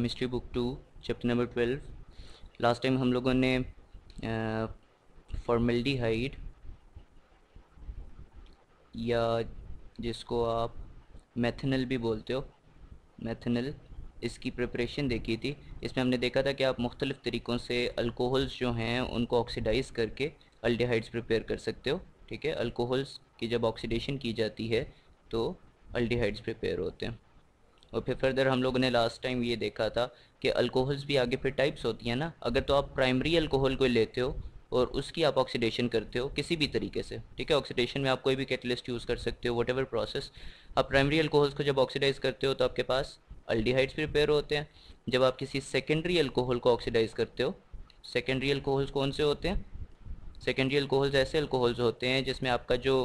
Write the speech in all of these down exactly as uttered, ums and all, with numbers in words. Chemistry book two chapter number twelve. Last time हम लोगों ने फॉर्मेल्डिहाइड या जिसको आप मेथनल भी बोलते हो, मेथनल, इसकी प्रिपरेशन देखी थी। इसमें हमने देखा था कि आप मुख्तलिफ़ तरीक़ों से अल्कोहल्स जो हैं उनको ऑक्सीडाइज़ करके एल्डिहाइड्स प्रिपेयर कर सकते हो। ठीक है, अल्कोहल्स की जब ऑक्सीडेशन की जाती है तो एल्डिहाइड्स प्रिपेयर होते हैं। और फिर फर्दर हम लोगों ने लास्ट टाइम ये देखा था कि अल्कोहल्स भी आगे फिर टाइप्स होती हैं ना। अगर तो आप प्राइमरी अल्कोहल को लेते हो और उसकी आप ऑक्सीडेशन करते हो किसी भी तरीके से, ठीक है, ऑक्सीडेशन में आप कोई भी कैटलिस्ट यूज़ कर सकते हो, वट एवर प्रोसेस। आप प्राइमरी अल्कोहल्स को जब ऑक्सीडाइज करते हो तो आपके पास एल्डिहाइड्स प्रिपेयर होते हैं। जब आप किसी सेकेंडरी अल्कोहल को ऑक्सीडाइज करते हो, सेकेंडरी अल्कोहल्स कौन से होते हैं? सेकेंडरी अल्कोहल्स ऐसे अल्कोहल्स होते हैं जिसमें आपका जो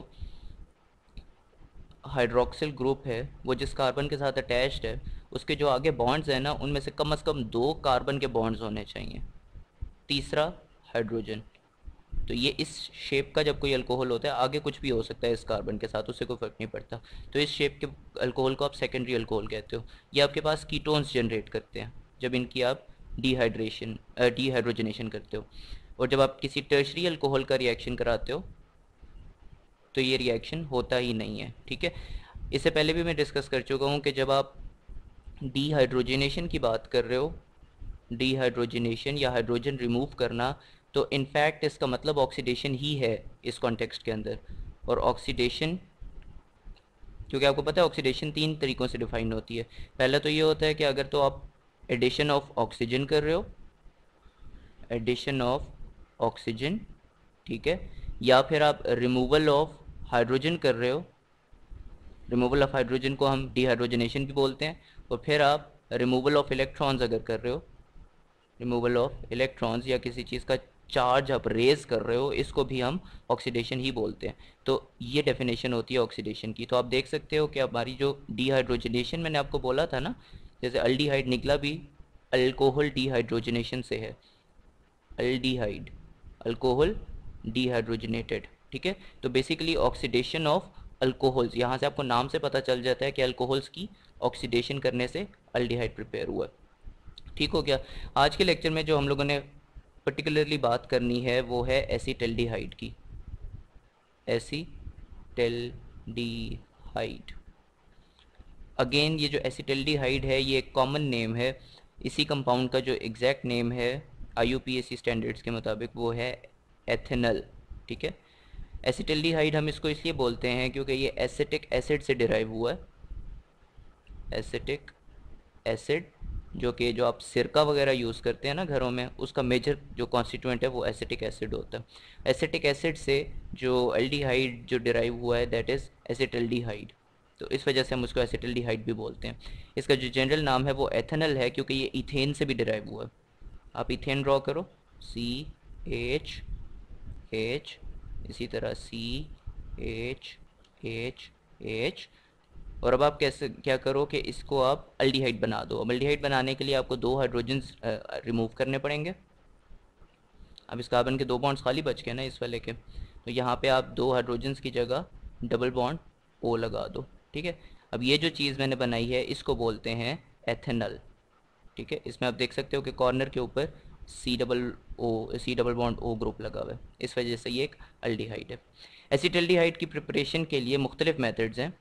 हाइड्रोक्सिल ग्रुप है वो जिस कार्बन के साथ अटैच्ड है उसके जो आगे बॉन्ड्स हैं ना उनमें से कम से कम दो कार्बन के बॉन्ड्स होने चाहिए, तीसरा हाइड्रोजन। तो ये इस शेप का जब कोई अल्कोहल होता है, आगे कुछ भी हो सकता है इस कार्बन के साथ, उससे कोई फ़र्क नहीं पड़ता। तो इस शेप के अल्कोहल को आप सेकेंडरी अल्कोहल कहते हो। ये आपके पास कीटोन्स जनरेट करते हैं जब इनकी आप डीहाइड्रेशन डीहाइड्रोजनेशन करते हो। और जब आप किसी टर्शरी अल्कोहल का रिएक्शन कराते हो तो ये रिएक्शन होता ही नहीं है। ठीक है, इससे पहले भी मैं डिस्कस कर चुका हूँ कि जब आप डीहाइड्रोजनेशन की बात कर रहे हो, डीहाइड्रोजनेशन या हाइड्रोजन रिमूव करना, तो इनफैक्ट इसका मतलब ऑक्सीडेशन ही है इस कॉन्टेक्स्ट के अंदर। और ऑक्सीडेशन, क्योंकि आपको पता है ऑक्सीडेशन तीन तरीक़ों से डिफाइन होती है। पहला तो ये होता है कि अगर तो आप एडिशन ऑफ ऑक्सीजन कर रहे हो, एडिशन ऑफ ऑक्सीजन, ठीक है, या फिर आप रिमूवल ऑफ हाइड्रोजन कर रहे हो, रिमूवल ऑफ हाइड्रोजन को हम डीहाइड्रोजनेशन भी बोलते हैं। और फिर आप रिमूवल ऑफ इलेक्ट्रॉन्स अगर कर रहे हो, रिमूवल ऑफ इलेक्ट्रॉन्स, या किसी चीज़ का चार्ज आप रेज कर रहे हो, इसको भी हम ऑक्सीडेशन ही बोलते हैं। तो ये डेफिनेशन होती है ऑक्सीडेशन की। तो आप देख सकते हो कि हमारी जो डीहाइड्रोजनेशन, मैंने आपको बोला था ना, जैसे एल्डिहाइड निकला भी अल्कोहल डीहाइड्रोजनेशन से है, एल्डिहाइड अल्कोहल डीहाइड्रोजनेटेड। ठीक है, तो बेसिकली ऑक्सीडेशन ऑफ अल्कोहल्स, यहाँ से आपको नाम से पता चल जाता है कि अल्कोहल्स की ऑक्सीडेशन करने से एल्डिहाइड प्रिपेयर हुआ। ठीक हो गया। आज के लेक्चर में जो हम लोगों ने पर्टिकुलरली बात करनी है वो है एसीटल्डिहाइड की, एसीटल्डिहाइड। अगेन ये जो एसीटल्डिहाइड है ये एक कॉमन नेम है। इसी कंपाउंड का जो एग्जैक्ट नेम है I U P A C standards के मुताबिक वो है एथेनॉल। ठीक है, एसीटल्डिहाइड हम इसको इसलिए बोलते हैं क्योंकि ये एसिटिक एसिड से डिराइव हुआ है। एसिटिक एसिड जो कि जो आप सिरका वगैरह यूज़ करते हैं ना घरों में, उसका मेजर जो कॉन्स्टिट्यूएंट है वो एसिटिक एसिड होता है। एसिटिक एसिड से जो एल्डिहाइड जो डिराइव हुआ है दैट इज़ एसीटल्डिहाइड। तो इस वजह से हम उसको एसीटल्डिहाइड भी बोलते हैं। इसका जो जनरल नाम है वो एथेनॉल है क्योंकि ये इथेन से भी डिराइव हुआ है। आप इथेन ड्रॉ करो, सी एच एच, इसी तरह सी एच एच एच, और अब आप कैसे क्या करो कि इसको आप एल्डिहाइड बना दो। अब एल्डिहाइड बनाने के लिए आपको दो हाइड्रोजन्स रिमूव करने पड़ेंगे। अब इस कार्बन के दो बॉन्ड्स खाली बच गए ना इस वाले के, तो यहाँ पे आप दो हाइड्रोजन्स की जगह डबल बॉन्ड ओ लगा दो। ठीक है, अब ये जो चीज़ मैंने बनाई है इसको बोलते हैं एथेनॉल। ठीक है, इसमें आप देख सकते हो कि कॉर्नर के ऊपर C double O C double bond O group लगा हुआ है, इस वजह से ये एक एल्डिहाइड है। एसीटल्डिहाइड की प्रिपरेशन के लिए मुख्तलिफ मेथड्स हैं।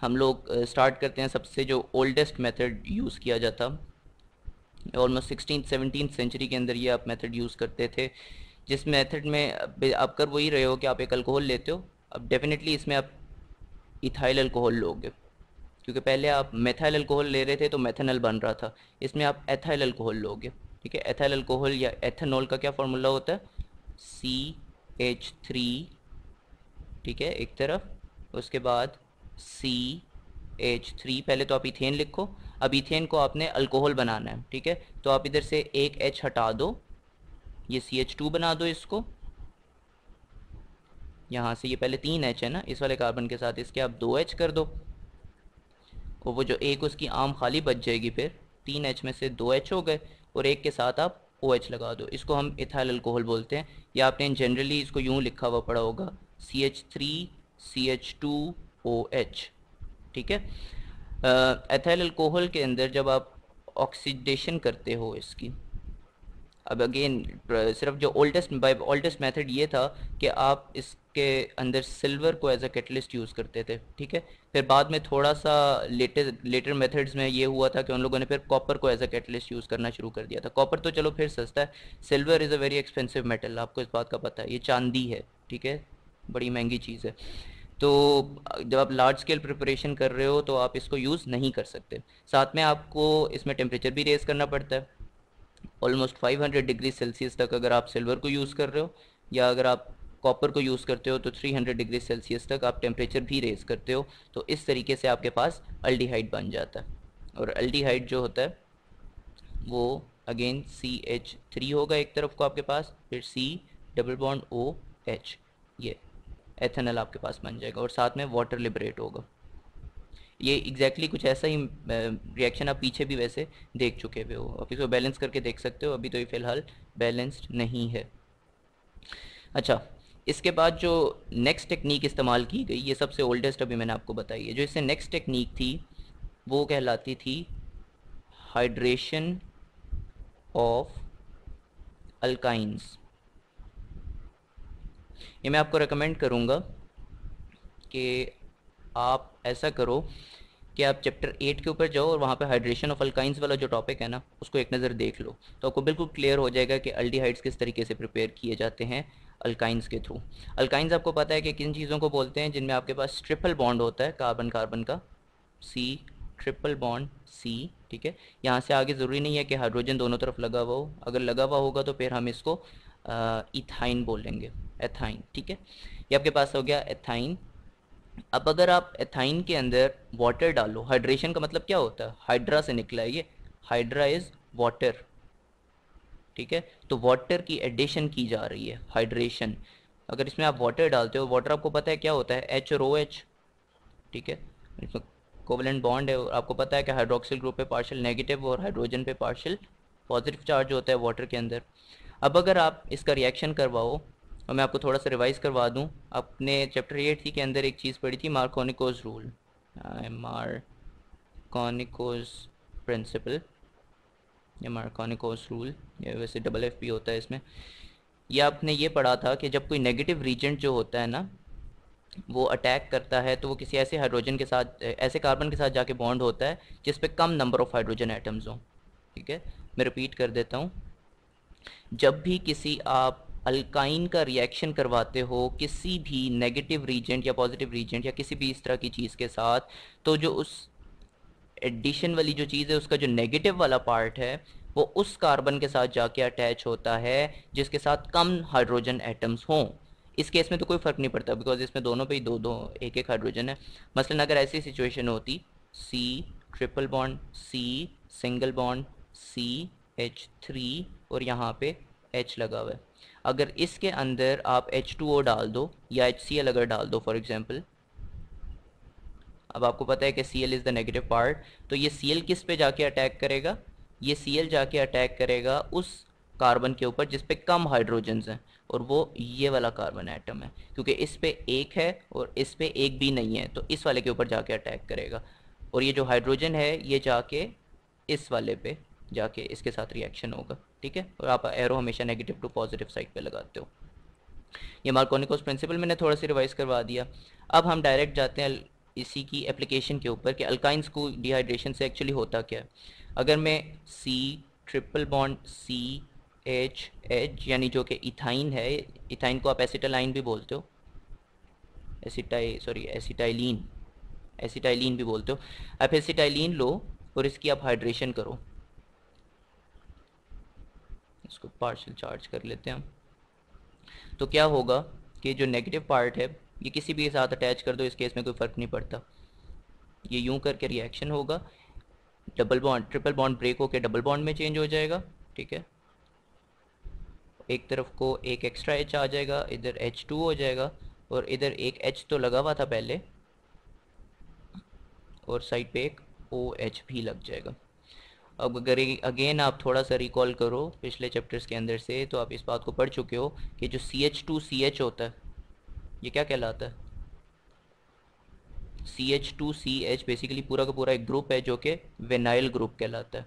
हम लोग स्टार्ट करते हैं सबसे जो ओल्डेस्ट मेथड यूज़ किया जाता, ऑलमोस्ट सिक्सटीन सेवनटीन सेंचुरी के अंदर ये आप मेथड यूज़ करते थे, जिस मेथड में आप कर वही रहे हो कि आप एक अल्कोहल लेते हो। अब डेफिनेटली इसमें आप इथाइल अल्कोहल लोगे क्योंकि पहले आप मेथाइल अल्कोहल ले रहे थे तो मेथनल बन रहा था, इसमें आप एथाइल अल्कोहल लोगे। ठीक है, एथाइल अल्कोहल या एथेनॉल का क्या फार्मूला होता है, सी एच थ्री, ठीक है, एक तरफ, उसके बाद सी एच थ्री। पहले तो आप इथेन लिखो, अब इथेन को आपने अल्कोहल बनाना है। ठीक है, तो आप इधर से एक H हटा दो, ये सी एच टू बना दो इसको, यहाँ से ये पहले तीन H है ना इस वाले कार्बन के साथ, इसके आप दो H कर दो और वो जो एक उसकी आम खाली बच जाएगी, फिर तीन एच में से दो एच हो गए और एक के साथ आप ओ एच लगा दो। इसको हम इथाइल अल्कोहल बोलते हैं, या आपने जनरली इसको यूँ लिखा हुआ पड़ा होगा, C H three C H two O H. ठीक है, एथाइल अल्कोहल के अंदर जब आप ऑक्सीडेशन करते हो इसकी। अब अगेन सिर्फ जो ओल्डेस्ट बाय ओल्डेस्ट मेथड ये था कि आप इसके अंदर सिल्वर को एज अ कैटलिस्ट यूज़ करते थे, ठीक है। फिर बाद में थोड़ा सा लेटर लेटर मेथड्स में ये हुआ था कि उन लोगों ने फिर कॉपर को एज अ कैटलिस्ट यूज़ करना शुरू कर दिया था। कॉपर तो चलो फिर सस्ता है, silver is a very expensive metal, आपको इस बात का पता है, ये चांदी है, ठीक है, बड़ी महंगी चीज़ है। तो जब आप लार्ज स्केल प्रिपरेशन कर रहे हो तो आप इसको यूज़ नहीं कर सकते। साथ में आपको इसमें टेम्परेचर भी रेज़ करना पड़ता है, almost five hundred degree Celsius तक अगर आप सिल्वर को यूज़ कर रहे हो, या अगर आप कॉपर को यूज़ करते हो तो थ्री हंड्रेड डिग्री सेल्सियस तक आप टेम्परेचर भी रेज़ करते हो। तो इस तरीके से आपके पास एल्डिहाइड बन जाता है, और एल्डिहाइड जो होता है वो अगेन सी एच थ्री होगा एक तरफ को आपके पास, फिर C double bond O H, ये एथेनॉल आपके पास बन जाएगा, और साथ में वाटर लिबरेट होगा। ये एग्जैक्टली exactly कुछ ऐसा ही रिएक्शन आप पीछे भी वैसे देख चुके हुए हो। आप इसको बैलेंस करके देख सकते हो, अभी तो ये फ़िलहाल बैलेंस्ड नहीं है। अच्छा, इसके बाद जो नेक्स्ट टेक्निक इस्तेमाल की गई, ये सबसे ओल्डेस्ट अभी मैंने आपको बताई है, जो इससे नेक्स्ट टेक्निक थी वो कहलाती थी हाइड्रेशन ऑफ अल्काइंस। ये मैं आपको रेकमेंड करूँगा कि आप ऐसा करो कि आप चैप्टर एट के ऊपर जाओ और वहाँ पे हाइड्रेशन ऑफ अल्काइंस वाला जो टॉपिक है ना, उसको एक नज़र देख लो, तो आपको बिल्कुल क्लियर हो जाएगा कि एल्डिहाइड्स किस तरीके से प्रिपेयर किए जाते हैं अल्काइंस के थ्रू। अल्काइंस आपको पता है कि किन चीज़ों को बोलते हैं, जिनमें आपके पास ट्रिपल बॉन्ड होता है कार्बन कार्बन का, सी ट्रिपल बॉन्ड सी, ठीक है। यहाँ से आगे ज़रूरी नहीं है कि हाइड्रोजन दोनों तरफ लगा हुआ हो, अगर लगा हुआ होगा तो फिर हम इसको इथाइन बोलेंगे, एथाइन, ठीक है। ये आपके पास हो गया एथाइन। अब अगर आप एथाइन के अंदर वाटर डालो, हाइड्रेशन का मतलब क्या होता है, हाइड्रा से निकला है ये, हाइड्रा इज वाटर, ठीक है, तो वाटर की एडिशन की जा रही है हाइड्रेशन। अगर इसमें आप वाटर डालते हो, वाटर आपको पता है क्या होता है, एच और ओ एच, ठीक है, इसमें कोवेलेंट बॉन्ड है, और आपको पता है कि हाइड्रोक्सिल ग्रुप पे पार्शियल नेगेटिव और हाइड्रोजन पे पार्शियल पॉजिटिव चार्ज होता है वाटर के अंदर। अब अगर आप इसका रिएक्शन करवाओ, और मैं आपको थोड़ा सा रिवाइज़ करवा दूं, आपने चैप्टर एट थी के अंदर एक चीज़ पढ़ी थी, मार्कोवनिकोव्स रूल, मार्कोवनिकोव्स प्रिंसिपल या मार्कोवनिकोव्स रूल, ये वैसे डबल एफ पी होता है इसमें। ये आपने ये पढ़ा था कि जब कोई नेगेटिव रीजेंट जो होता है ना, वो अटैक करता है, तो वो किसी ऐसे हाइड्रोजन के साथ, ऐसे कार्बन के साथ जाके बॉन्ड होता है जिस पे कम नंबर ऑफ हाइड्रोजन एटम्स हों, ठीक है। मैं रिपीट कर देता हूँ, जब भी किसी आप अल्काइन का रिएक्शन करवाते हो किसी भी नेगेटिव रीजेंट या पॉजिटिव रीजेंट या किसी भी इस तरह की चीज़ के साथ, तो जो उस एडिशन वाली जो चीज़ है, उसका जो नेगेटिव वाला पार्ट है, वो उस कार्बन के साथ जाके अटैच होता है जिसके साथ कम हाइड्रोजन एटम्स हों। इस केस में तो कोई फ़र्क नहीं पड़ता, बिकॉज इसमें दोनों पे ही दो दो एक एक हाइड्रोजन है। मसलन अगर ऐसी सिचुएशन होती, C triple bond C single bond C H three और यहाँ पे एच लगा हुआ है, अगर इसके अंदर आप एच टू ओ डाल दो या एच सी एल अगर डाल दो फॉर एग्जांपल, अब आपको पता है कि Cl is the negative part, तो ये Cl किस पे जाके अटैक करेगा, ये Cl जाके अटैक करेगा उस कार्बन के ऊपर जिस पे कम हाइड्रोजन्स हैं, और वो ये वाला कार्बन एटम है, क्योंकि इस पे एक है और इस पे एक भी नहीं है, तो इस वाले के ऊपर जाके अटैक करेगा, और ये जो हाइड्रोजन है ये जाके इस वाले पे जाके इसके साथ रिएक्शन होगा, ठीक है। और आप एरो हमेशा नेगेटिव टू पॉजिटिव साइड पे लगाते हो। ये मार्कोवनिकोव्स प्रिंसिपल मैंने थोड़ा सा रिवाइज करवा दिया। अब हम डायरेक्ट जाते हैं इसी की एप्लीकेशन के ऊपर कि अल्काइंस को डिहाइड्रेशन से एक्चुअली होता क्या है। अगर मैं C triple bond C H H यानी जो कि इथाइन है, इथाइन को आप एसिटाइलिन भी बोलते हो, एसीटाई सॉरी एसीटाइलिन एसीटाइलिन भी बोलते हो। आप एसीटाइलिन लो और इसकी आप हाइड्रेशन करो, इसको पार्शियल चार्ज कर लेते हैं हम, तो क्या होगा कि जो नेगेटिव पार्ट है ये किसी भी के साथ अटैच कर दो, इस केस में कोई फ़र्क नहीं पड़ता, ये यूं करके रिएक्शन होगा, double bond triple bond break होकर डबल बॉन्ड में चेंज हो जाएगा, ठीक है। एक तरफ को एक एक्स्ट्रा एच आ जाएगा, इधर एच टू हो जाएगा, और इधर एक एच तो लगा हुआ था पहले, और साइड पे एक ओ एच भी लग जाएगा। अब अगर अगेन आप थोड़ा सा रिकॉल करो पिछले चैप्टर्स के अंदर से, तो आप इस बात को पढ़ चुके हो कि जो C H two C H होता है ये क्या कहलाता है, C H two C H basically पूरा का पूरा एक ग्रुप है जो कि विनाइल ग्रुप कहलाता है।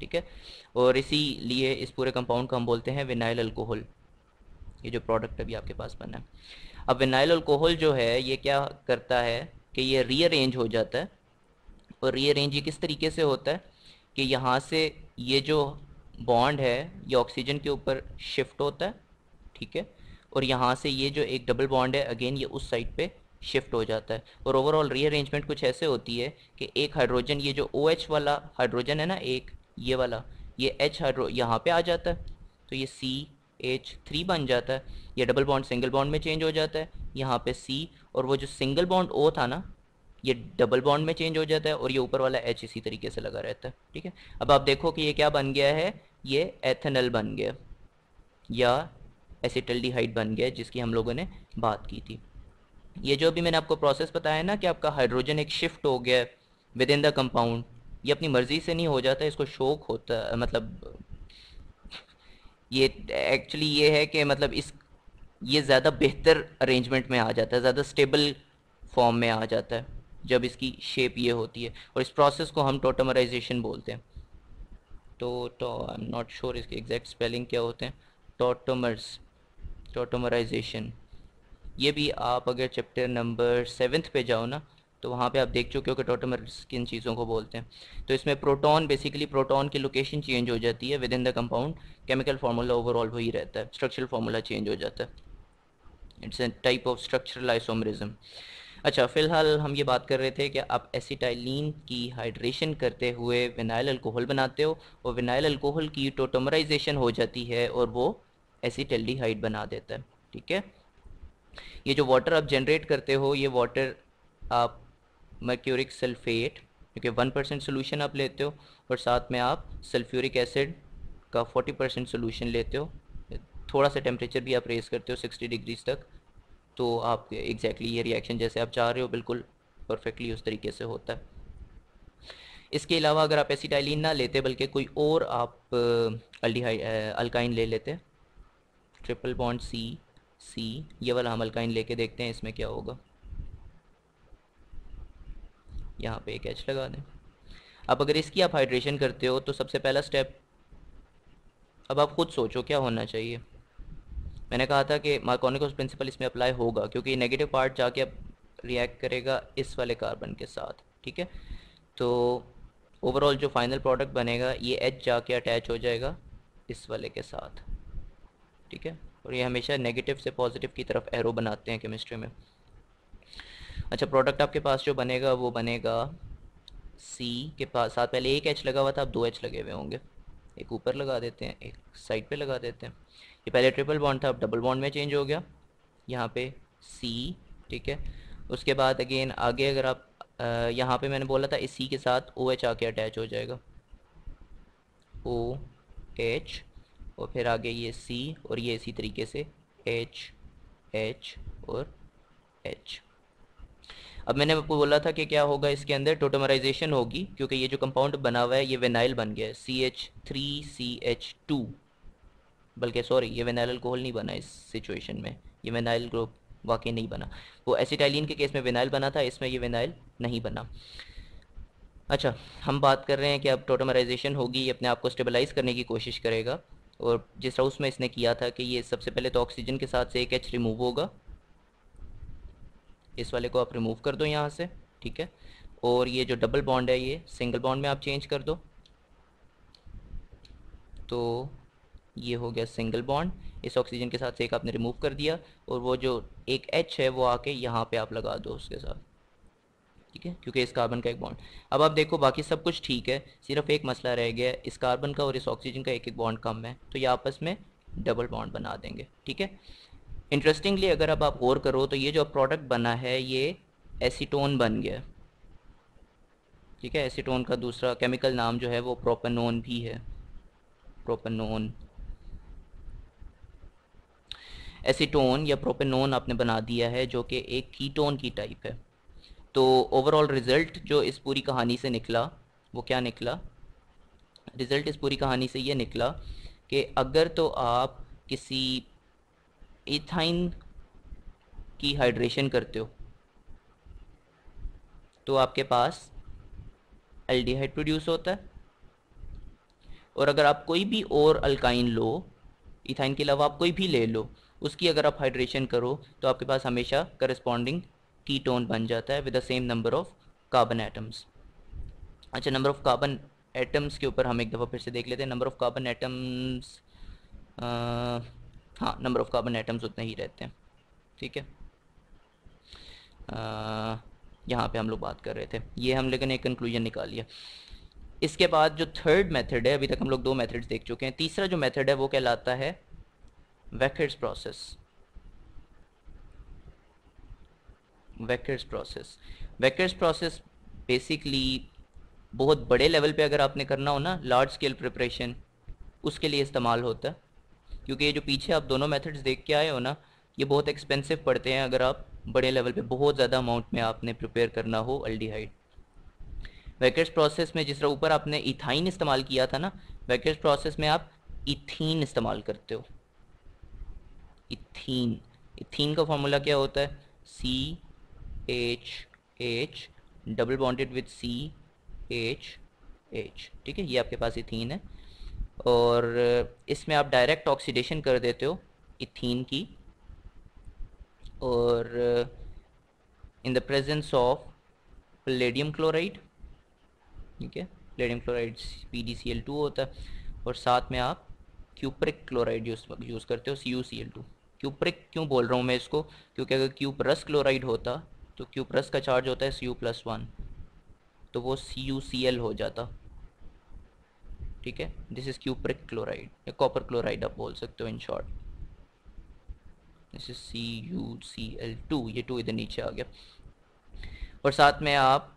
ठीक है। और इसीलिए इस पूरे कंपाउंड को हम बोलते हैं विनाइल अल्कोहल। ये जो प्रोडक्ट अभी आपके पास बना है, अब विनाइल अल्कोहल जो है ये क्या करता है कि ये रीअरेंज हो जाता है। और रीअरेंज ये किस तरीके से होता है कि यहाँ से ये जो बॉन्ड है ये ऑक्सीजन के ऊपर शिफ्ट होता है, ठीक है, और यहाँ से ये जो एक डबल बॉन्ड है अगेन ये उस साइड पे शिफ्ट हो जाता है। और ओवरऑल रीअरेंजमेंट कुछ ऐसे होती है कि एक हाइड्रोजन, ये जो OH वाला हाइड्रोजन है ना, एक ये वाला, ये H हाइड्रो यहाँ पे आ जाता है तो ये सी एच थ्री बन जाता है। ये डबल बॉन्ड सिंगल बॉन्ड में चेंज हो जाता है, यहाँ पे C, और वो जो सिंगल बॉन्ड O था ना ये डबल बॉन्ड में चेंज हो जाता है, और ये ऊपर वाला H इसी तरीके से लगा रहता है, ठीक है। अब आप देखो कि ये क्या बन गया है, ये एथेनॉल बन गया या एसीटल्डिहाइड बन गया जिसकी हम लोगों ने बात की थी। ये जो अभी मैंने आपको प्रोसेस बताया ना कि आपका हाइड्रोजन एक शिफ्ट हो गया विद इन द कंपाउंड, ये अपनी मर्जी से नहीं हो जाता, इसको शौक होता, मतलब ये एक्चुअली ये है कि मतलब इस ये ज़्यादा बेहतर अरेंजमेंट में आ जाता है, ज़्यादा स्टेबल फॉर्म में आ जाता है जब इसकी शेप ये होती है। और इस प्रोसेस को हम टॉटोमेराइजेशन बोलते हैं। तो तो आई एम नॉट श्योर इसके एग्जैक्ट स्पेलिंग क्या होते हैं, टॉटोमर्स, टॉटोमराइजेशन। ये भी आप अगर चैप्टर नंबर सेवन्थ पे जाओ ना तो वहाँ पे आप देख चुके हो कि टॉटोमर्स किन चीज़ों को बोलते हैं। तो इसमें प्रोटॉन, बेसिकली प्रोटॉन की लोकेशन चेंज हो जाती है within the compound, chemical formula overall वही रहता है, स्ट्रक्चरल फार्मूला चेंज हो जाता है। It's a type of structural isomerism. अच्छा, फ़िलहाल हम ये बात कर रहे थे कि आप एसिटाइलिन की हाइड्रेशन करते हुए विनाइल अल्कोहल बनाते हो, और विनाइल अल्कोहल की टॉटोमराइजेशन हो जाती है और वो एसीटल्डिहाइड बना देता है, ठीक है। ये जो वाटर आप जनरेट करते हो, ये वाटर आप मर्क्यूरिक सल्फेट, क्योंकि वन परसेंट सोल्यूशन आप लेते हो, और साथ में आप सल्फ्यूरिक एसिड का फोर्टी परसेंट सोल्यूशन लेते हो। थोड़ा सा टेम्परेचर भी आप रेस करते हो सिक्सटी डिग्रीज तक, तो आप एग्जैक्टली ये रिएक्शन जैसे आप चाह रहे हो बिल्कुल परफेक्टली उस तरीके से होता है। इसके अलावा अगर आप एसीटाइलिन ना लेते बल्कि कोई और आप अल्डिहाइड अल्काइन ले लेते, ट्रिपल बॉन्ड सी सी ये वाला हम अल्काइन लेके देखते हैं इसमें क्या होगा। यहाँ पे एक एच लगा दें। अब अगर इसकी आप हाइड्रेशन करते हो तो सबसे पहला स्टेप, अब आप खुद सोचो क्या होना चाहिए। मैंने कहा था कि मार्कोवनिकोव्स प्रिंसिपल इसमें अप्लाई होगा क्योंकि नेगेटिव पार्ट जाके अब रिएक्ट करेगा इस वाले कार्बन के साथ, ठीक है। तो ओवरऑल जो फाइनल प्रोडक्ट बनेगा ये एच जाके अटैच हो जाएगा इस वाले के साथ, ठीक है। और ये हमेशा नेगेटिव से पॉजिटिव की तरफ एरो बनाते हैं केमिस्ट्री में। अच्छा, प्रोडक्ट आपके पास जो बनेगा वो बनेगा सी के पास साथ पहले एक एच लगा हुआ था, अब दो एच लगे हुए होंगे, एक ऊपर लगा देते हैं एक साइड पे लगा देते हैं। ये पहले ट्रिपल बॉन्ड था, अब डबल बॉन्ड में चेंज हो गया, यहाँ पे सी, ठीक है। उसके बाद अगेन आगे अगर आप आ, यहाँ पे मैंने बोला था इस सी के साथ ओ एच आके अटैच हो जाएगा, ओ एच, और फिर आगे ये सी, और ये इसी तरीके से एच एच और एच। अब मैंने आपको बोला था कि क्या होगा इसके अंदर, टॉटोमराइजेशन होगी क्योंकि ये जो कंपाउंड बना हुआ है ये विनाइल बन गया है, C H three C H two, बल्कि सॉरी ये विनाइल अल्कोहल नहीं बना इस सिचुएशन में, ये विनाइल ग्रुप वाकई नहीं बना। वो एसिटाइलिन के केस में विनाइल बना था, इसमें ये विनाइल नहीं बना। अच्छा, हम बात कर रहे हैं कि अब टॉटोमराइजेशन होगी, ये अपने आप को स्टेबलाइज करने की कोशिश करेगा, और जिस तरह उसमें इसने किया था कि ये सबसे पहले तो ऑक्सीजन के साथ से एक एच रिमूव होगा, इस वाले को आप रिमूव कर दो यहाँ से, ठीक है। और ये जो डबल बॉन्ड है ये सिंगल बॉन्ड में आप चेंज कर दो, तो ये हो गया सिंगल बॉन्ड, इस ऑक्सीजन के साथ से एक आपने रिमूव कर दिया, और वो जो एक एच है वो आके यहाँ पे आप लगा दो उसके साथ, ठीक है, क्योंकि इस कार्बन का एक बॉन्ड। अब आप देखो बाकी सब कुछ ठीक है, सिर्फ एक मसला रह गया है, इस कार्बन का और इस ऑक्सीजन का एक एक बॉन्ड कम है, तो ये आपस में डबल बॉन्ड बना देंगे, ठीक है। इंटरेस्टिंगली अगर अब आप गौर करो तो ये जो प्रोडक्ट बना है ये एसीटोन बन गया, ठीक है। एसीटोन का दूसरा केमिकल नाम जो है वो प्रोपेनोन भी है, प्रोपेनोन। एसीटोन या प्रोपेनोन आपने बना दिया है जो कि एक कीटोन की टाइप है। तो ओवरऑल रिजल्ट जो इस पूरी कहानी से निकला वो क्या निकला, रिजल्ट इस पूरी कहानी से ये निकला कि अगर तो आप किसी एथाइन की हाइड्रेशन करते हो तो आपके पास एल्डिहाइड प्रोड्यूस होता है, और अगर आप कोई भी और अल्काइन लो, इथाइन के अलावा आप कोई भी ले लो, उसकी अगर आप हाइड्रेशन करो तो आपके पास हमेशा करस्पॉन्डिंग कीटोन बन जाता है with the same number of carbon atoms. अच्छा, नंबर ऑफ कार्बन एटम्स के ऊपर हम एक दफ़ा फिर से देख लेते हैं। नंबर ऑफ कार्बन एटम्स, हाँ नंबर ऑफ कार्बन एटम्स उतने ही रहते हैं, ठीक है। यहाँ पे हम लोग बात कर रहे थे, ये हम लेकिन एक कंक्लूजन निकाल लिया। इसके बाद जो थर्ड मेथड है, अभी तक हम लोग दो मेथड्स देख चुके हैं, तीसरा जो मेथड है वो कहलाता है Wacker's process. Wacker's process Wacker's process basically बहुत बड़े लेवल पे अगर आपने करना हो ना, लार्ज स्केल प्रिपरेशन, उसके लिए इस्तेमाल होता है। क्योंकि ये जो पीछे आप दोनों मेथड्स देख के आए हो ना, ये बहुत एक्सपेंसिव पड़ते हैं अगर आप बड़े लेवल पे बहुत ज़्यादा अमाउंट में आपने प्रिपेयर करना हो एल्डिहाइड। वैकर्स प्रोसेस में जिस तरह ऊपर आपने इथाइन इस्तेमाल किया था ना, वैकर्स प्रोसेस में आप इथीन इस्तेमाल करते हो। इथीन इथीन का फार्मूला क्या होता है? C H H double bonded with C H H, ठीक है, ये आपके पास इथीन है। और इसमें आप डायरेक्ट ऑक्सीडेशन कर देते हो इथीन की, और in the presence of palladium chloride, ठीक है, palladium chloride P D C L two होता है, और साथ में आप क्यूपरिक क्लोराइड यूज यूज़ करते हो C U C L two. Cupric क्यों बोल रहा हूँ मैं इसको? क्योंकि अगर क्यूपरस क्लोराइड होता तो क्यूपरस का चार्ज होता है सी यू प्लस वन, तो वो सी यू सी एल हो जाता, ठीक है। दिस इज़ क्यूपरिक क्लोराइड या कॉपर क्लोराइड आप बोल सकते हो in short. This is C U C L two, ये टू इधर नीचे आ गया। और साथ में आप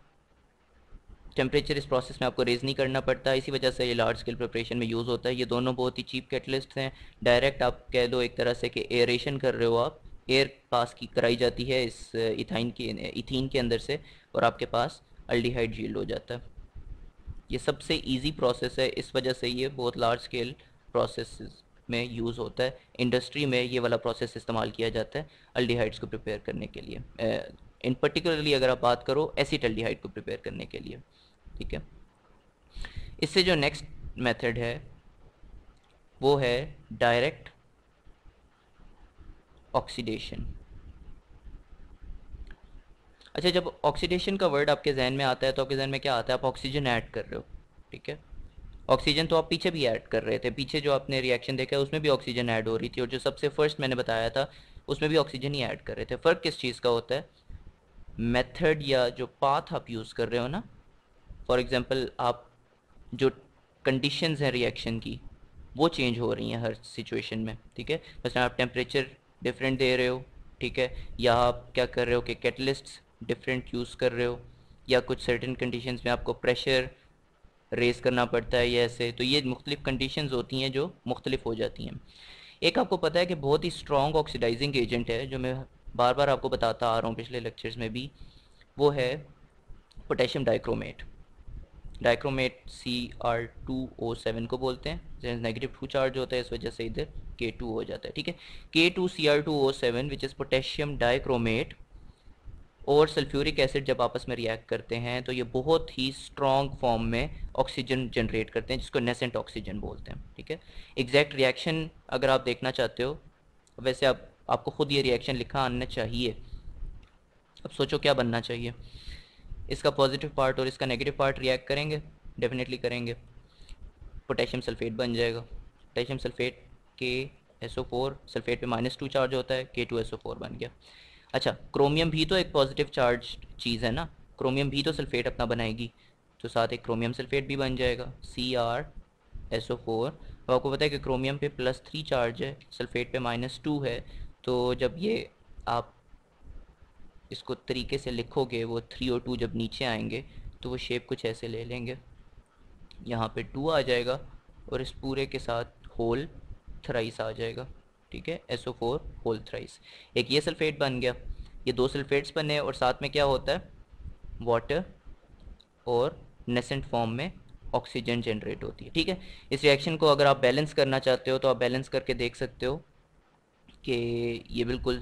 टेम्परेचर इस प्रोसेस में आपको रेज़ नहीं करना पड़ता, इसी वजह से ये लार्ज स्केल प्रिपरेशन में यूज़ होता है। ये दोनों बहुत ही चीप कैटलिस्ट हैं, डायरेक्ट आप कह दो एक तरह से कि एयरेशन कर रहे हो आप, एयर पास की कराई जाती है इस इथाइन के इथीन के अंदर से, और आपके पास एल्डिहाइड झील हो जाता है। ये सबसे ईजी प्रोसेस है, इस वजह से ये बहुत लार्ज स्केल प्रोसेस में यूज़ होता है। इंडस्ट्री में ये वाला प्रोसेस इस्तेमाल किया जाता है एल्डिहाइड्स को प्रिपेयर करने के लिए, इन पर्टिकुलरली अगर आप बात करो एसीटल्डिहाइड को प्रिपेयर करने के लिए, ठीक है। इससे जो नेक्स्ट मेथड है वो है डायरेक्ट ऑक्सीडेशन। अच्छा, जब ऑक्सीडेशन का वर्ड आपके जहन में आता है तो आपके जहन में क्या आता है? आप ऑक्सीजन ऐड कर रहे हो, ठीक है। ऑक्सीजन तो आप पीछे भी ऐड कर रहे थे, पीछे जो आपने रिएक्शन देखा है उसमें भी ऑक्सीजन ऐड हो रही थी, और जो सबसे फर्स्ट मैंने बताया था उसमें भी ऑक्सीजन ही ऐड कर रहे थे। फ़र्क किस चीज़ का होता है? मेथड या जो पाथ आप यूज़ कर रहे हो ना। फॉर एग्ज़ाम्पल, आप जो कंडीशंस हैं रिएक्शन की वो चेंज हो रही हैं हर सिचुएशन में, ठीक है। जैसे आप टेम्परेचर डिफरेंट दे रहे हो, ठीक है, या आप क्या कर रहे हो कि कैटलिस्ट्स डिफरेंट यूज़ कर रहे हो, या कुछ सर्टेन कंडीशंस में आपको प्रेशर रेज़ करना पड़ता है, या ऐसे। तो ये मुख्तलिफ कंडीशंस होती हैं जो मुख्तलिफ हो जाती हैं। एक आपको पता है कि बहुत ही स्ट्रॉन्ग ऑक्सीडाइजिंग एजेंट है, जो मैं बार बार आपको बताता आ रहा हूँ पिछले लेक्चर्स में भी, वो है potassium dichromate. Dichromate C R two O seven को बोलते हैं, नेगेटिव टू चार्ज होता है, इस वजह से इधर के टू हो जाता है, ठीक है। K two C R two O seven which is potassium dichromate और सल्फ्यूरिक एसिड जब आपस में रिएक्ट करते हैं तो ये बहुत ही स्ट्रॉन्ग फॉर्म में ऑक्सीजन जनरेट करते हैं, जिसको नेसेंट ऑक्सीजन बोलते हैं, ठीक है। एग्जैक्ट रिएक्शन अगर आप देखना चाहते हो, वैसे आप आपको खुद ये रिएक्शन लिखा आना चाहिए। अब सोचो क्या बनना चाहिए? इसका पॉजिटिव पार्ट और इसका नेगेटिव पार्ट रिएक्ट करेंगे, डेफिनेटली करेंगे, पोटेशियम सल्फेट बन जाएगा। Potassium sulphate K S O four, sulphate पे माइनस टू चार्ज होता है, K to S O four बन गया। अच्छा, क्रोमियम भी तो एक पॉजिटिव चार्ज चीज़ है ना, क्रोमियम भी तो सल्फेट अपना बनाएगी, तो साथ एक क्रोमियम सल्फेट भी बन जाएगा C R S O four. अब आपको पता है कि क्रोमियम पे प्लस थ्री चार्ज है, सल्फेट पे माइनस टू है, तो जब ये आप इसको तरीके से लिखोगे, वो थ्री और टू जब नीचे आएंगे तो वो शेप कुछ ऐसे ले लेंगे, यहाँ पे टू आ जाएगा और इस पूरे के साथ होल थ्राइस आ जाएगा, ठीक है, S O four whole thrice. एक ये सल्फेट बन गया, ये दो सल्फेट्स बने, और साथ में क्या होता है? वाटर और नेसेंट फॉर्म में ऑक्सीजन जनरेट होती है, ठीक है। इस रिएक्शन को अगर आप बैलेंस करना चाहते हो तो आप बैलेंस करके देख सकते हो कि ये बिल्कुल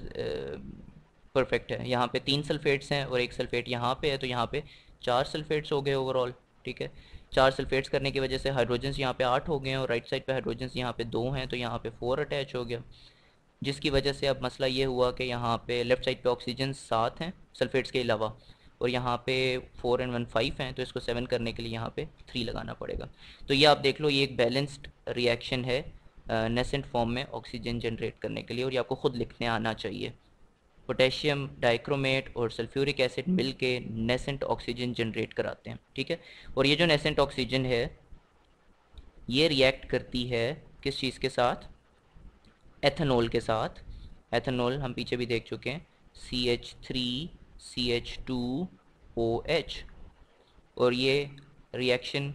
परफेक्ट है। यहाँ पे तीन सल्फेट्स हैं और एक सल्फेट यहाँ पे है, तो यहाँ पे चार सल्फेट्स हो गए ओवरऑल, ठीक है। चार सल्फेट्स करने की वजह से हाइड्रोजन्स यहाँ पे आठ हो गए हैं और राइट साइड पे हाइड्रोजन्स यहाँ पे दो हैं, तो यहाँ पे फोर अटैच हो गया, जिसकी वजह से अब मसला ये हुआ कि यहाँ पे लेफ्ट साइड पे ऑक्सीजन सात हैं सल्फेट्स के अलावा और यहाँ पे फोर एंड वन फाइव हैं, तो इसको सेवन करने के लिए यहाँ पे थ्री लगाना पड़ेगा। तो ये आप देख लो, ये एक बैलेंस्ड रिएक्शन है नेसेंट फॉर्म में ऑक्सीजन जनरेट करने के लिए, और ये आपको खुद लिखने आना चाहिए। पोटेशियम डाइक्रोमेट और सल्फ्यूरिक एसिड मिलके नेसेंट ऑक्सीजन जनरेट कराते हैं, ठीक है। और ये जो नेसेंट ऑक्सीजन है ये रिएक्ट करती है किस चीज़ के साथ? एथेनॉल के साथ। एथेनॉल हम पीछे भी देख चुके हैं, C H three C H two O H, और ये रिएक्शन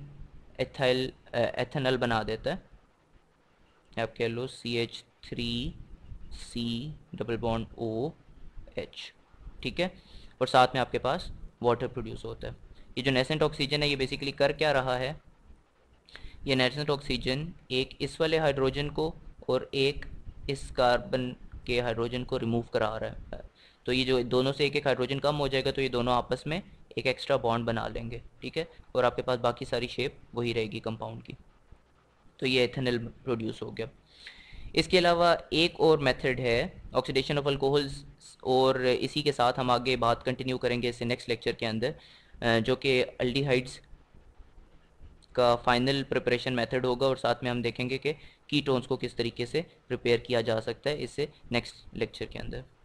एथाइल एथेनॉल बना देता है। आप कह लो C H three C double bond O H, ठीक है, और साथ में आपके पास वाटर प्रोड्यूस होता है। ये जो नेसेंट ऑक्सीजन है ये बेसिकली कर क्या रहा है? ये नेसेंट ऑक्सीजन एक इस वाले हाइड्रोजन को और एक इस कार्बन के हाइड्रोजन को रिमूव करा रहा है। तो ये जो दोनों से एक एक हाइड्रोजन कम हो जाएगा तो ये दोनों आपस में एक एक्स्ट्रा बॉन्ड बना लेंगे, ठीक है, और आपके पास बाकी सारी शेप वही रहेगी कंपाउंड की। तो ये एथेनॉल प्रोड्यूस हो गया। इसके अलावा एक और मेथड है ऑक्सीडेशन ऑफ अल्कोहल्स, और इसी के साथ हम आगे बात कंटिन्यू करेंगे इसे नेक्स्ट लेक्चर के अंदर, जो कि एल्डिहाइड्स का फाइनल प्रिपरेशन मेथड होगा, और साथ में हम देखेंगे कि कीटोन्स को किस तरीके से प्रिपेयर किया जा सकता है इससे नेक्स्ट लेक्चर के अंदर।